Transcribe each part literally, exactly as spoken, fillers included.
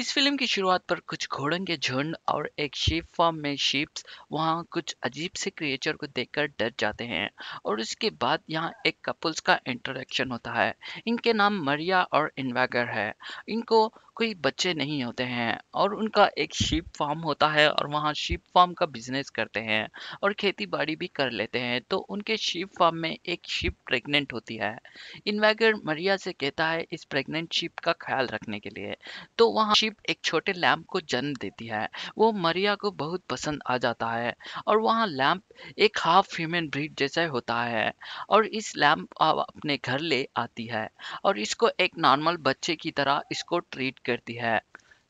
इस फिल्म की शुरुआत पर कुछ घोड़ों के झुंड और एक शीप फार्म में शीप्स वहां कुछ अजीब से क्रिएचर को देखकर डर जाते हैं और उसके बाद यहां एक कपल्स का इंटरेक्शन होता है। इनके नाम मरिया और इनवेगर है। इनको कोई बच्चे नहीं होते हैं और उनका एक शीप फार्म होता है और वहां शीप फार्म का बिजनेस करते हैं और खेती बाड़ी भी कर लेते हैं। तो उनके शीप फार्म में एक शीप प्रेग्नेंट होती है। इनवेगर मरिया से कहता है इस प्रेग्नेंट शीप का ख्याल रखने के लिए, तो वहाँ शीप एक छोटे लैम्प को जन्म देती है। वो मरिया को बहुत पसंद आ जाता है और वहाँ लैम्प एक हाफ ह्यूमन ब्रीड जैसा होता है और इस लैम्प अपने घर ले आती है और इसको एक नॉर्मल बच्चे की तरह इसको ट्रीट करती है।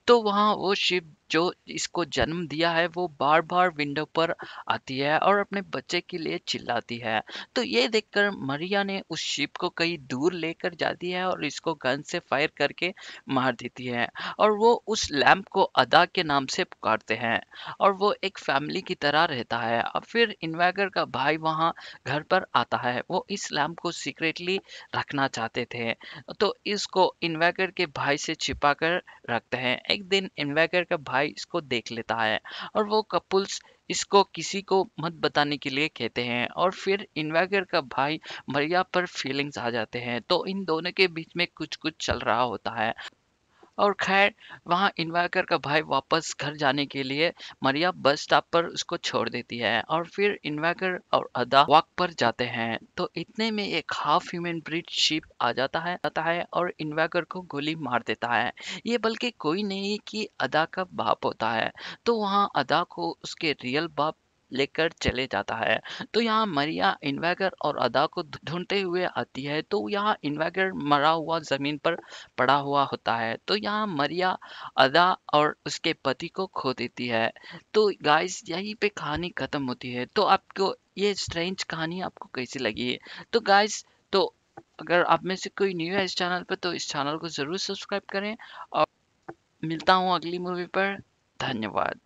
तो वहाँ वो शिप जो इसको जन्म दिया है वो बार बार विंडो पर आती है और अपने बच्चे के लिए चिल्लाती है। तो ये देखकर मरिया ने उस शिप को कहीं दूर लेकर जाती है और इसको गन से फायर करके मार देती है और वो उस लैम्प को अदा के नाम से पुकारते हैं और वो एक फैमिली की तरह रहता है। और फिर इनवेगर का भाई वहाँ घर पर आता है। वो इस लैम्प को सीक्रेटली रखना चाहते थे तो इसको इनवेगर के भाई से छिपा कर रखते हैं। एक दिन इनवेगर का भाई इसको देख लेता है और वो कपल्स इसको किसी को मत बताने के लिए कहते हैं और फिर इनवेगर का भाई मरिया पर फीलिंग्स आ जाते हैं। तो इन दोनों के बीच में कुछ कुछ चल रहा होता है और खैर वहाँ इनवेगर का भाई वापस घर जाने के लिए मरिया बस स्टॉप पर उसको छोड़ देती है और फिर इनवेगर और अदा वॉक पर जाते हैं। तो इतने में एक हाफ ह्यूमन ब्रीड शीप आ जाता है आता है और इनवेगर को गोली मार देता है। ये बल्कि कोई नहीं कि अदा का बाप होता है। तो वहाँ अदा को उसके रियल बाप लेकर चले जाता है। तो यहाँ मरिया इनवेगर और अदा को ढूंढते हुए आती है। तो यहाँ इनवेगर मरा हुआ जमीन पर पड़ा हुआ होता है। तो यहाँ मरिया अदा और उसके पति को खो देती है। तो गाइस यहीं पे कहानी खत्म होती है। तो आपको ये स्ट्रेंज कहानी आपको कैसी लगी है? तो गाइस तो अगर आप में से कोई न्यू है इस चैनल पर तो इस चैनल को जरूर सब्सक्राइब करें और मिलता हूँ अगली मूवी पर। धन्यवाद।